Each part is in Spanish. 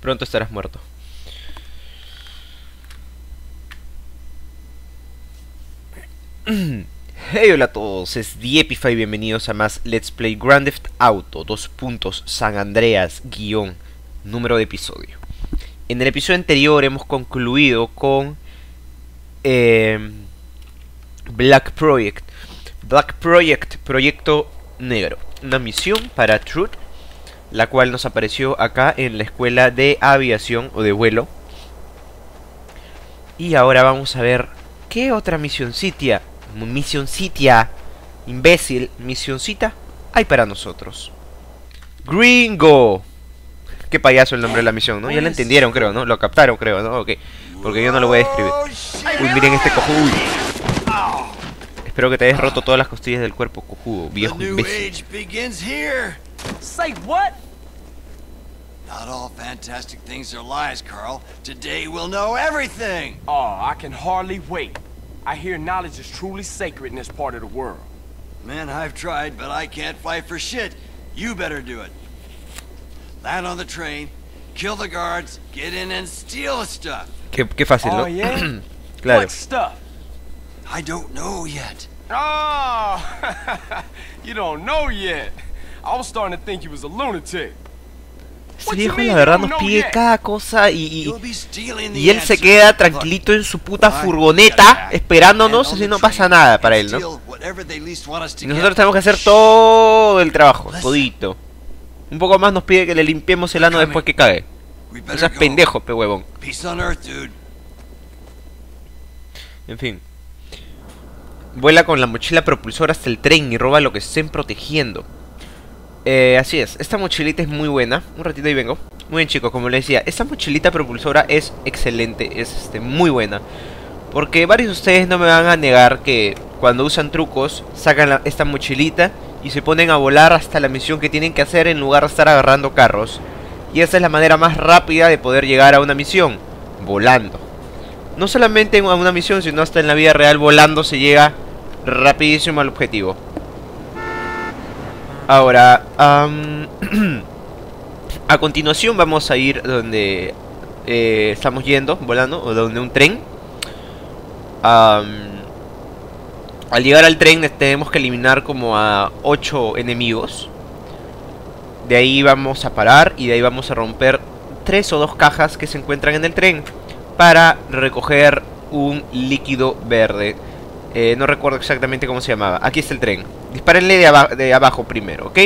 Pronto estarás muerto. Hey, hola a todos, es Diepiify, bienvenidos a más Let's Play Grand Theft Auto, San Andreas, número de episodio. En el episodio anterior hemos concluido con Black Project. Proyecto Negro. Una misión para Truth, la cual nos apareció acá en la escuela de aviación o de vuelo. Y ahora vamos a ver qué otra misioncita. Misioncita hay para nosotros. Gringo. Qué payaso el nombre de la misión, ¿no? Ya lo entendieron, creo, ¿no? Lo captaron, creo, ¿no? Ok. Porque yo no lo voy a describir. Uy, miren este cojudo. Espero que te hayas roto todas las costillas del cuerpo, cojudo, viejo imbécil. Say what? Not all fantastic things are lies, Carl. Today we'll know everything. Oh, I can hardly wait. I hear knowledge is truly sacred in this part of the world. Man, I've tried, but I can't fight for shit. You better do it. Land on the train, kill the guards, get in and steal the stuff. Qué fácil, ¿no? Oh, yeah? Claro. What stuff? I don't know yet. Oh, you don't know yet. I was starting to think you was a lunatic. Este viejo la verdad nos pide cada cosa y él se queda tranquilito en su puta furgoneta esperándonos, así no pasa nada para él, ¿no? Y nosotros tenemos que hacer todo el trabajo, todito. Un poco más nos pide que le limpiemos el ano después que cague. O sea, es pendejo, pe huevón. En fin. Vuela con la mochila propulsora hasta el tren y roba lo que estén protegiendo. Así es, esta mochilita es muy buena. Un ratito y vengo. Muy bien, chicos, como les decía, esta mochilita propulsora es excelente, es muy buena. Porque varios de ustedes no me van a negar que cuando usan trucos sacan esta mochilita y se ponen a volar hasta la misión que tienen que hacer en lugar de estar agarrando carros. Y esa es la manera más rápida de poder llegar a una misión, volando. No solamente a una misión, sino hasta en la vida real, volando se llega rapidísimo al objetivo. Ahora, a continuación vamos a ir donde estamos yendo, volando, o donde un tren. Al llegar al tren tenemos que eliminar como a 8 enemigos. De ahí vamos a parar y de ahí vamos a romper 3 o 2 cajas que se encuentran en el tren para recoger un líquido verde. No recuerdo exactamente cómo se llamaba. Aquí está el tren. Dispárenle de abajo primero, ¿ok?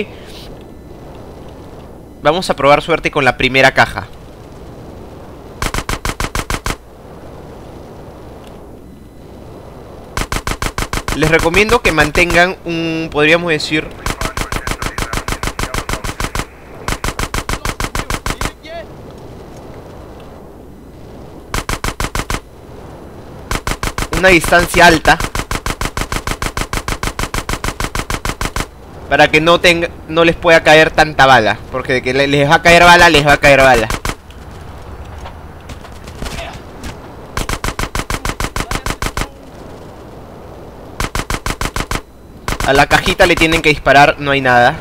Vamos a probar suerte con la primera caja. Les recomiendo que mantengan un... podríamos decir... una distancia alta, para que no les pueda caer tanta bala, porque de que les va a caer bala, les va a caer bala. A la cajita le tienen que disparar, no hay nada.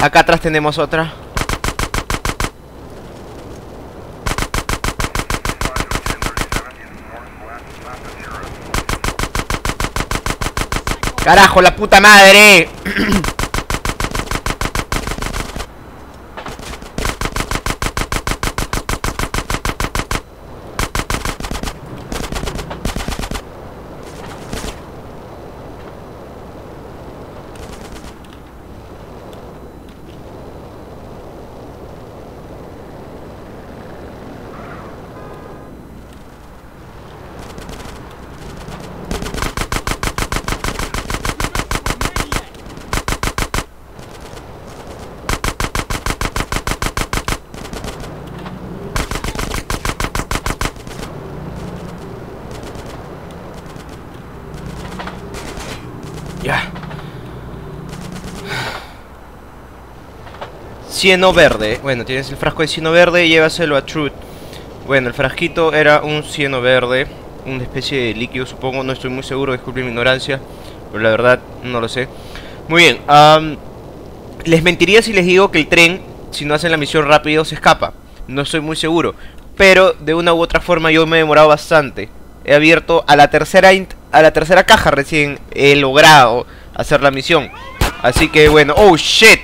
Acá atrás tenemos otra. ¡Carajo, la puta madre! Cieno verde. Bueno, tienes el frasco de cieno verde y llévaselo a Truth. Bueno, el frasquito era un cieno verde, una especie de líquido, supongo. No estoy muy seguro, disculpen mi ignorancia, pero la verdad no lo sé. Muy bien, Les mentiría si les digo que el tren, si no hacen la misión rápido, se escapa. No estoy muy seguro, pero de una u otra forma yo me he demorado bastante. He abierto a la tercera caja recién he logrado hacer la misión. Así que bueno, oh shit.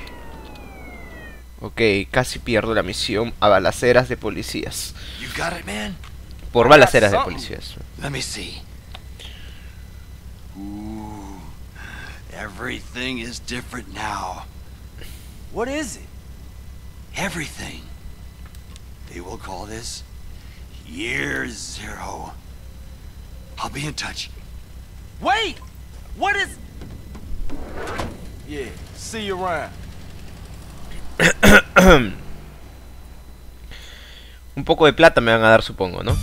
Ok, casi pierdo la misión a balaceras de policías. Por balaceras de policías. Let me see. Ooh, everything is different now. What is it? Everything. They will call this Year Zero. I'll be in touch. Wait! What is... Yeah, see you around. Un poco de plata me van a dar, supongo, ¿no?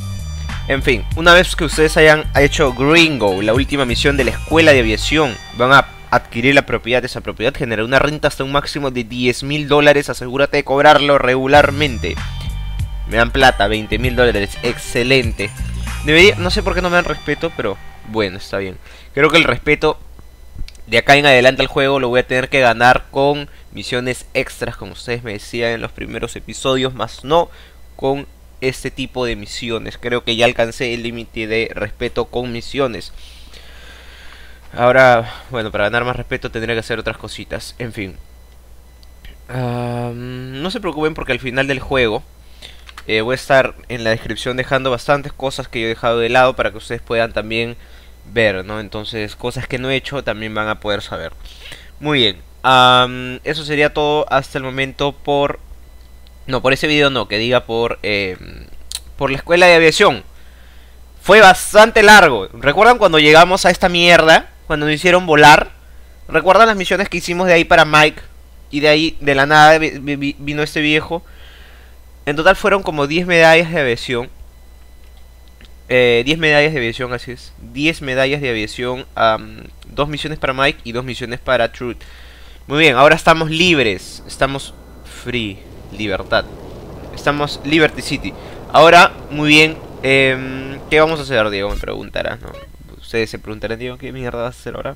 En fin, una vez que ustedes hayan hecho Gringo, la última misión de la escuela de aviación, van a adquirir la propiedad. Esa propiedad genera una renta hasta un máximo de $10.000. Asegúrate de cobrarlo regularmente. Me dan plata, $20.000. Excelente. Debería, no sé por qué no me dan respeto, pero bueno, está bien. Creo que el respeto de acá en adelante al juego lo voy a tener que ganar con misiones extras, como ustedes me decían en los primeros episodios, más no con este tipo de misiones. Creo que ya alcancé el límite de respeto con misiones. Ahora, bueno, para ganar más respeto tendré que hacer otras cositas. En fin, no se preocupen porque al final del juego voy a estar en la descripción dejando bastantes cosas que yo he dejado de lado para que ustedes puedan también ver, ¿no? Entonces, cosas que no he hecho también van a poder saber. Muy bien, eso sería todo hasta el momento por... No, por ese video no, que diga por la escuela de aviación. Fue bastante largo. ¿Recuerdan cuando llegamos a esta mierda? Cuando nos hicieron volar. ¿Recuerdan las misiones que hicimos de ahí para Mike? Y de ahí, de la nada, vino este viejo. En total fueron como 10 medallas de aviación. 10 medallas de aviación, así es. 10 medallas de aviación. 2 misiones para Mike y 2 misiones para Truth. Muy bien, ahora estamos libres. Estamos free. Libertad. Estamos Liberty City. Ahora, muy bien. ¿Qué vamos a hacer, Diego? Me preguntarás, ¿no? Ustedes se preguntarán, Diego, ¿qué mierda vas a hacer ahora?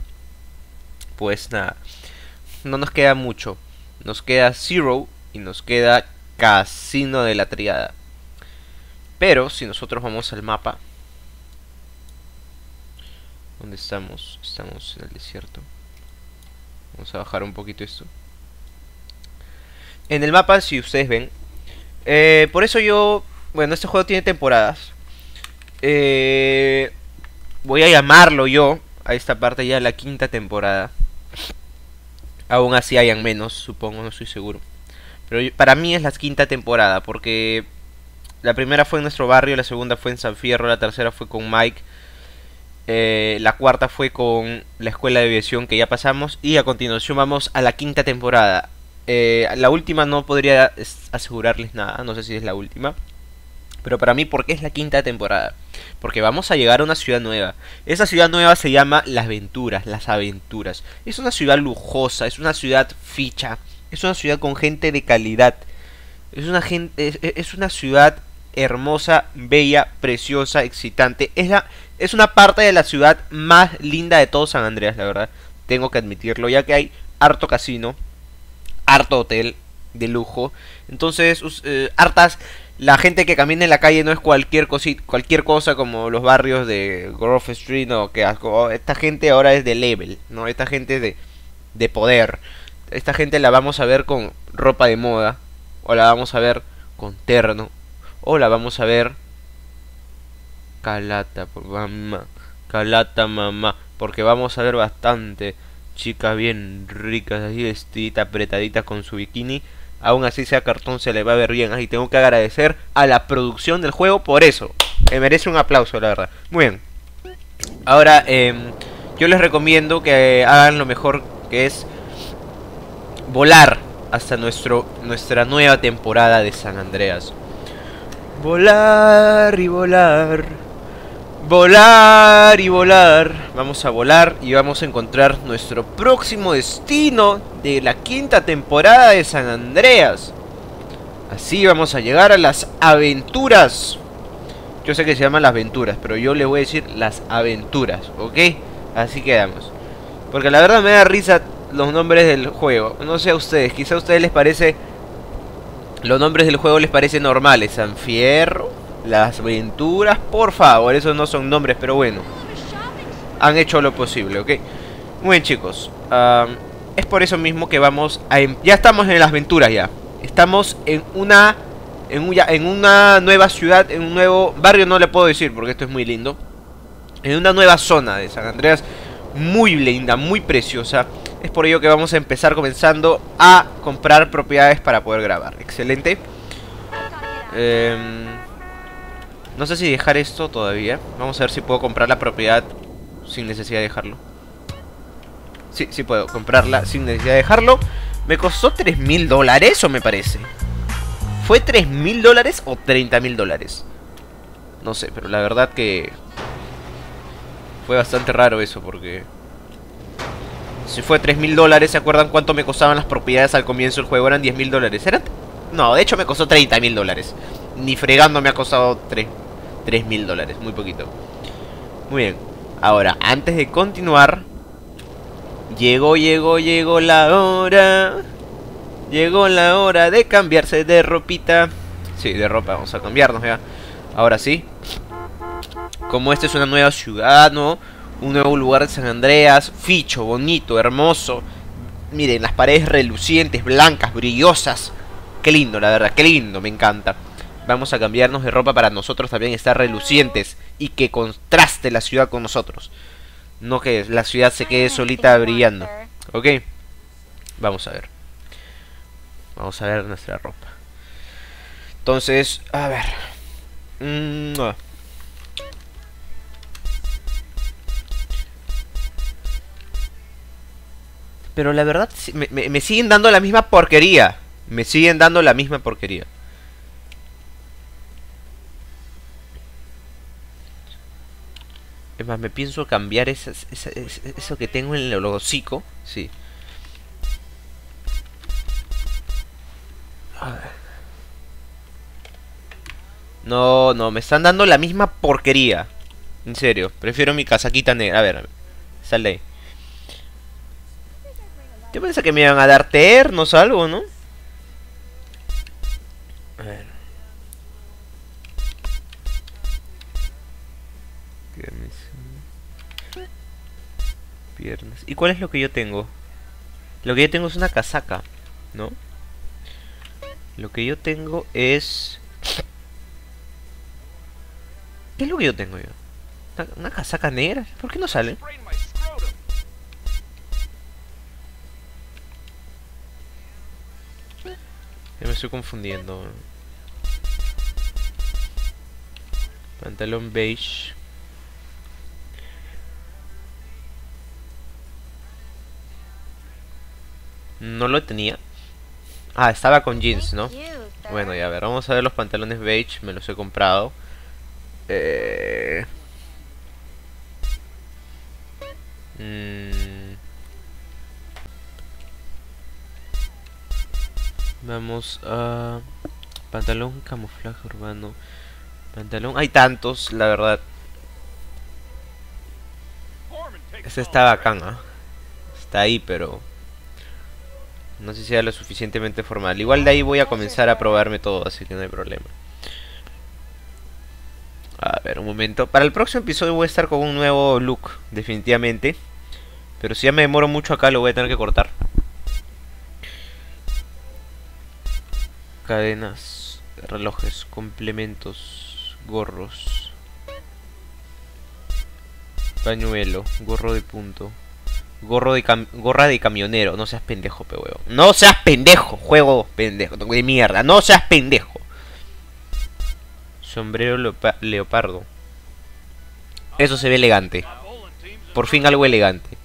Pues nada. No nos queda mucho. Nos queda Zero y nos queda Casino de la Triada. Pero si nosotros vamos al mapa, ¿dónde estamos? Estamos en el desierto. Vamos a bajar un poquito esto. En el mapa, si ustedes ven, por eso yo... Bueno, este juego tiene temporadas. Voy a llamarlo yo a esta parte ya la quinta temporada. Aún así hayan menos, supongo, no estoy seguro. Pero yo, para mí es la quinta temporada, porque... La primera fue en nuestro barrio, la segunda fue en San Fierro, la tercera fue con Mike, la cuarta fue con la escuela de aviación que ya pasamos, y a continuación vamos a la quinta temporada. La última no podría asegurarles nada, no sé si es la última, pero para mí, ¿por qué es la quinta temporada? Porque vamos a llegar a una ciudad nueva. Esa ciudad nueva se llama Las Venturas, Las Aventuras. Es una ciudad lujosa, es una ciudad ficha, es una ciudad con gente de calidad. Es una ciudad hermosa, bella, preciosa, excitante. Es una parte de la ciudad más linda de todo San Andreas, la verdad. Tengo que admitirlo, ya que hay harto casino, harto hotel de lujo. Entonces, hartas... La gente que camina en la calle no es cualquier cosa como los barrios de Grove Street, no, qué asco. Esta gente ahora es de level, ¿no? Esta gente es de poder. Esta gente la vamos a ver con ropa de moda, o la vamos a ver con terno, o la vamos a ver calata mamá, porque vamos a ver bastante chicas bien ricas, así vestiditas, apretaditas con su bikini. Aún así sea cartón, se le va a ver bien. Así tengo que agradecer a la producción del juego por eso. Me merece un aplauso, la verdad. Muy bien. Ahora, yo les recomiendo que hagan lo mejor, que es volar hasta nuestra nueva temporada de San Andreas. Volar y volar, volar y volar. Vamos a volar y vamos a encontrar nuestro próximo destino de la quinta temporada de San Andreas. Así vamos a llegar a Las Aventuras. Yo sé que se llaman Las Venturas, pero yo les voy a decir Las Aventuras, ¿ok? Así quedamos. Porque la verdad me da risa los nombres del juego. No sé a ustedes, quizá a ustedes les parece... los nombres del juego les parecen normales. San Fierro, Las Venturas, por favor, esos no son nombres, pero bueno. Han hecho lo posible, ¿ok? Muy bien, chicos. Es por eso mismo que vamos a... ya estamos en Las Venturas ya. Estamos en una nueva ciudad, en un nuevo barrio, no le puedo decir porque esto es muy lindo. En una nueva zona de San Andreas, muy linda, muy preciosa. Es por ello que vamos a empezar comenzando a comprar propiedades para poder grabar. Excelente. No sé si dejar esto todavía. Vamos a ver si puedo comprar la propiedad sin necesidad de dejarlo. Sí, sí puedo comprarla sin necesidad de dejarlo. Me costó $3.000, o me parece. ¿Fue $3.000 o $30.000? No sé, pero la verdad que... fue bastante raro eso, porque... si fue $3.000, ¿se acuerdan cuánto me costaban las propiedades al comienzo del juego? Eran $10.000. ¿Eran? No, de hecho me costó $30.000. Ni fregando me ha costado $3.000. Muy poquito. Muy bien. Ahora, antes de continuar... Llegó la hora. Llegó la hora de cambiarse de ropita. Sí, de ropa, vamos a cambiarnos ya. Ahora sí. Como esta es una nueva ciudad, ¿no? Un nuevo lugar de San Andreas. Ficho, bonito, hermoso. Miren, las paredes relucientes, blancas, brillosas. Qué lindo, la verdad, qué lindo, me encanta. Vamos a cambiarnos de ropa para nosotros también estar relucientes y que contraste la ciudad con nosotros. No que la ciudad se quede solita brillando. Ok. Vamos a ver. Vamos a ver nuestra ropa. Entonces, a ver. No. Pero la verdad, me siguen dando la misma porquería. Me siguen dando la misma porquería. Es más, me pienso cambiar eso que tengo en el hocico. Sí. No, no, me están dando la misma porquería. En serio, prefiero mi casaquita negra. A ver, sal de ahí. Yo pensé que me iban a dar ternos algo, ¿no? A ver. Piernas. ¿Y cuál es lo que yo tengo? Lo que yo tengo es una casaca, ¿no? Lo que yo tengo es... ¿qué es lo que yo tengo yo? ¿Una casaca negra? ¿Por qué no sale? Ya me estoy confundiendo. Pantalón beige. No lo tenía. Ah, estaba con jeans, ¿no? Bueno, ya a ver, vamos a ver los pantalones beige. Me los he comprado. Vamos a... pantalón camuflaje urbano. Pantalón... hay tantos, la verdad. Este está bacán, ¿eh? Está ahí, pero... no sé si sea lo suficientemente formal. Igual de ahí voy a comenzar a probarme todo, así que no hay problema. A ver, un momento. Para el próximo episodio voy a estar con un nuevo look, definitivamente. Pero si ya me demoro mucho acá, lo voy a tener que cortar. Cadenas, relojes, complementos, gorros, pañuelo, gorro de punto. Gorra de camionero. No seas pendejo, pe huevo. No seas pendejo, juego pendejo de mierda. No seas pendejo. Sombrero leopardo. Eso se ve elegante. Por fin algo elegante.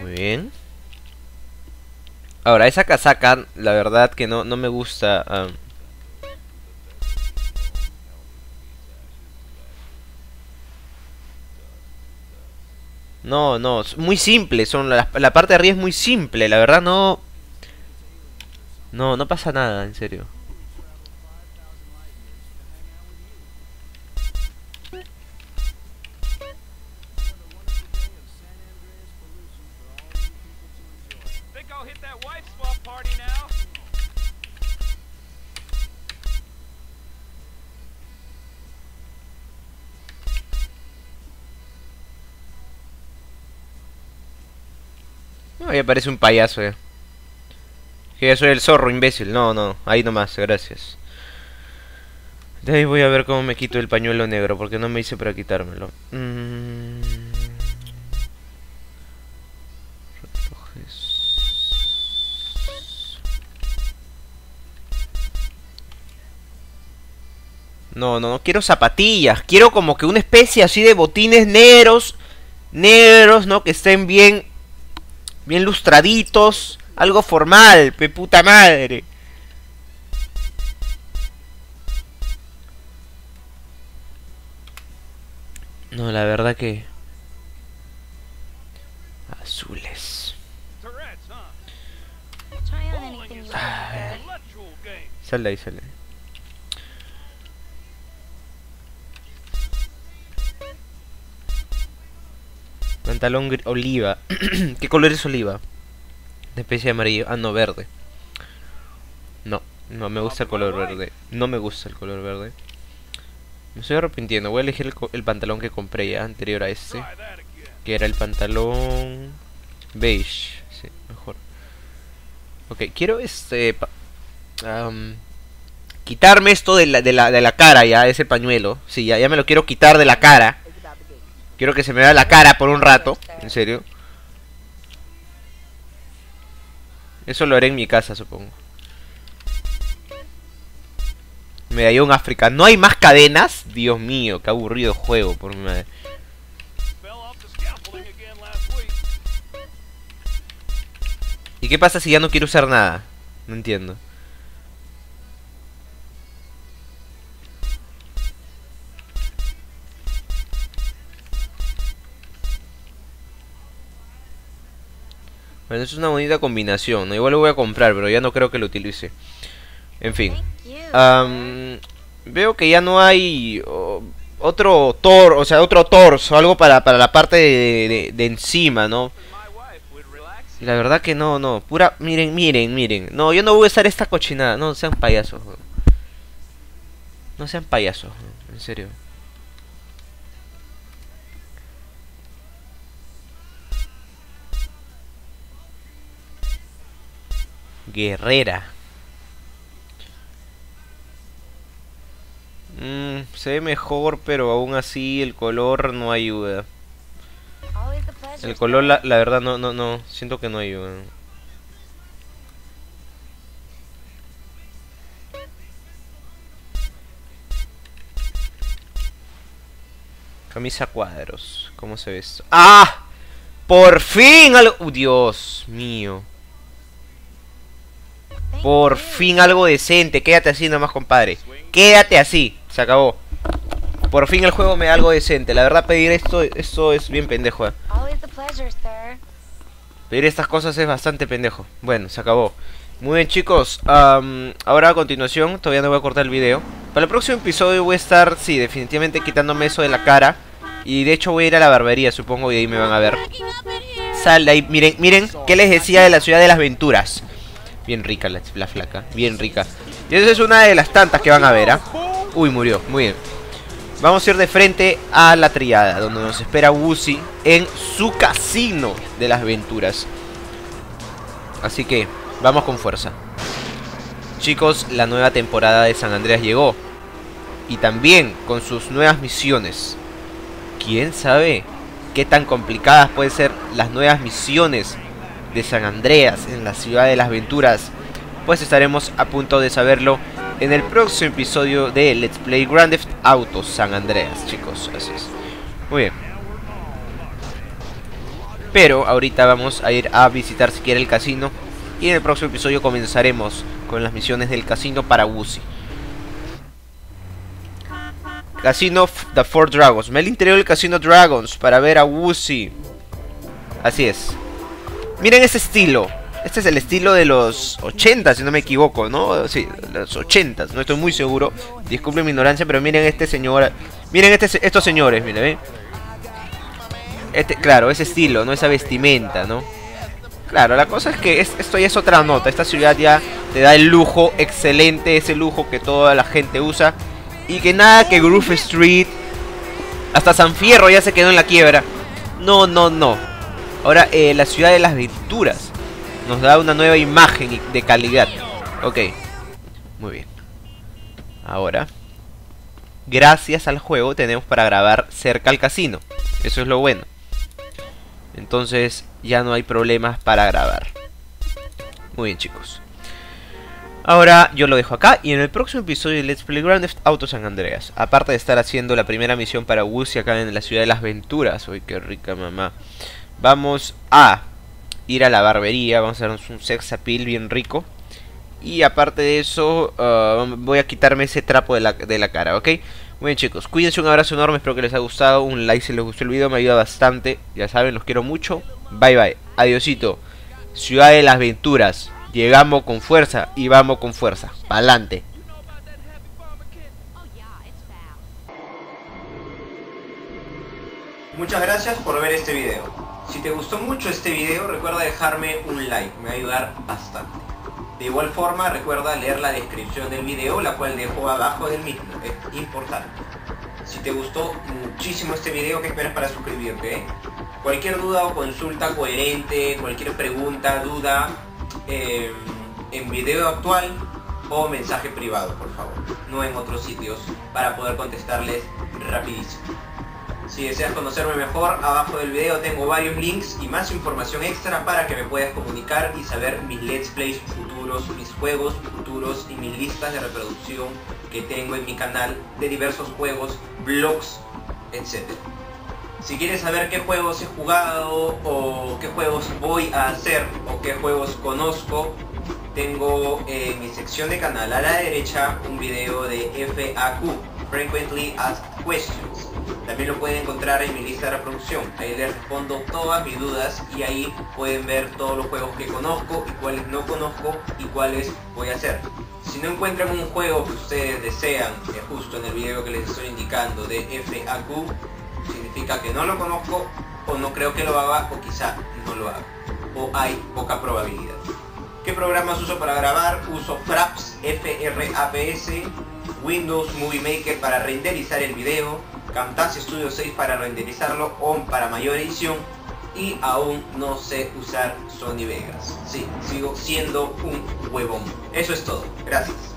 Muy bien. Ahora, esa casaca, la verdad que no me gusta. No, muy simple, son la parte de arriba es muy simple, la verdad no pasa nada, en serio. No, ahí aparece un payaso ya. Que ya soy el zorro, imbécil. No, no, ahí nomás, gracias. De ahí voy a ver cómo me quito el pañuelo negro, porque no me hice para quitármelo. No, no, no quiero zapatillas. Quiero como que una especie así de botines negros. Negros, ¿no? Que estén bien... bien lustraditos. Algo formal, pe puta madre. No, la verdad que... azules. Ah. Sal de ahí, sal de ahí. Pantalón oliva. ¿Qué color es oliva? Una especie de amarillo. Ah, no, verde. No, no me gusta el color verde. No me gusta el color verde. Me estoy arrepintiendo. Voy a elegir el pantalón que compré ya anterior a este, que era el pantalón beige. Sí, mejor. Ok, quiero este... quitarme esto de la cara ya, ese pañuelo. Sí, ya me lo quiero quitar de la cara. Quiero que se me vea la cara por un rato, en serio. Eso lo haré en mi casa, supongo. Medallón África. ¿No hay más cadenas? Dios mío, qué aburrido juego, por mi madre. ¿Y qué pasa si ya no quiero usar nada? No entiendo. Bueno, eso es una bonita combinación, ¿no? Igual lo voy a comprar, pero ya no creo que lo utilice. En fin. Veo que ya no hay otro torso, o sea, otro torso, algo para la parte de encima, ¿no? Y la verdad que no, no. Pura... miren, miren, miren. No, yo no voy a usar esta cochinada. No sean payasos. No sean payasos, ¿no? En serio. Guerrera. Se ve mejor, pero aún así el color no ayuda. El color, la verdad, no. Siento que no ayuda. Camisa cuadros. ¿Cómo se ve esto? ¡Ah! ¡Por fin! ¡Oh, Dios mío! Por fin algo decente. Quédate así nomás, compadre. Quédate así. Se acabó. Por fin el juego me da algo decente. La verdad, pedir esto es bien pendejo, ¿eh? Pedir estas cosas es bastante pendejo. Bueno, se acabó. Muy bien, chicos. Ahora a continuación, todavía no voy a cortar el video. Para el próximo episodio voy a estar, sí, definitivamente quitándome eso de la cara. Y de hecho voy a ir a la barbería, supongo, y ahí me van a ver. Sal de ahí. Miren, miren, ¿qué les decía de la ciudad de Las Venturas? Bien rica la flaca, bien rica. Y esa es una de las tantas que van a ver, ¿ah? ¿Eh? Uy, murió, muy bien. Vamos a ir de frente a la triada, donde nos espera Woozie en su casino de Las Venturas. Así que, vamos con fuerza. Chicos, la nueva temporada de San Andreas llegó. Y también con sus nuevas misiones. ¿Quién sabe qué tan complicadas pueden ser las nuevas misiones de San Andreas en la ciudad de Las Venturas? Pues estaremos a punto de saberlo en el próximo episodio de Let's Play Grand Theft Auto San Andreas, chicos. Así es. Muy bien. Pero ahorita vamos a ir a visitar siquiera el casino. Y en el próximo episodio comenzaremos con las misiones del casino para Woozie. Casino The Four Dragons. Me al interior del casino Dragons para ver a Woozie. Así es. Miren ese estilo. Este es el estilo de los 80, si no me equivoco, ¿no? Sí, los 80, no estoy muy seguro. Disculpen mi ignorancia, pero miren este señor. Miren estos señores, miren, ¿eh? Claro, ese estilo, ¿no? Esa vestimenta, ¿no? Claro, la cosa es que esto ya es otra nota. Esta ciudad ya te da el lujo excelente, ese lujo que toda la gente usa. Y que nada que Grove Street, hasta San Fierro ya se quedó en la quiebra. No, no, no. Ahora la ciudad de Las Venturas nos da una nueva imagen de calidad. Ok, muy bien. Ahora, gracias al juego tenemos para grabar cerca al casino. Eso es lo bueno. Entonces ya no hay problemas para grabar. Muy bien, chicos. Ahora yo lo dejo acá y en el próximo episodio de Let's Play Grand Theft Auto San Andreas, aparte de estar haciendo la primera misión para Woozie acá en la ciudad de Las Venturas, uy, qué rica mamá, vamos a ir a la barbería, vamos a darnos un sex appeal bien rico. Y aparte de eso, voy a quitarme ese trapo de la cara, ¿ok? Muy bien, chicos, cuídense, un abrazo enorme, espero que les haya gustado. Un like si les gustó el video, me ayuda bastante. Ya saben, los quiero mucho. Bye bye, adiosito. Ciudad de Las Venturas, llegamos con fuerza y vamos con fuerza. Pa'lante. Muchas gracias por ver este video. Si te gustó mucho este video, recuerda dejarme un like, me va a ayudar bastante. De igual forma, recuerda leer la descripción del video, la cual dejo abajo del mismo, es importante. Si te gustó muchísimo este video, ¿qué esperas para suscribirte? Cualquier duda o consulta coherente, cualquier pregunta, duda, en video actual o mensaje privado, por favor. No en otros sitios, para poder contestarles rapidísimo. Si deseas conocerme mejor, abajo del video tengo varios links y más información extra para que me puedas comunicar y saber mis Let's Plays futuros, mis juegos futuros y mis listas de reproducción que tengo en mi canal de diversos juegos, blogs, etc. Si quieres saber qué juegos he jugado o qué juegos voy a hacer o qué juegos conozco, tengo en mi sección de canal a la derecha un video de FAQ, Frequently Asked Questions. También lo pueden encontrar en mi lista de reproducción, ahí les respondo todas mis dudas y ahí pueden ver todos los juegos que conozco y cuáles no conozco y cuáles voy a hacer. Si no encuentran un juego que ustedes desean, justo en el video que les estoy indicando de FAQ, significa que no lo conozco o no creo que lo haga o quizá no lo haga, o hay poca probabilidad. ¿Qué programas uso para grabar? Uso Fraps, F-R-A-P-S, Windows Movie Maker para renderizar el video, Camtasia Studio 6 para renderizarlo o para mayor edición, y aún no sé usar Sony Vegas. Sí, sigo siendo un huevón. Eso es todo. Gracias.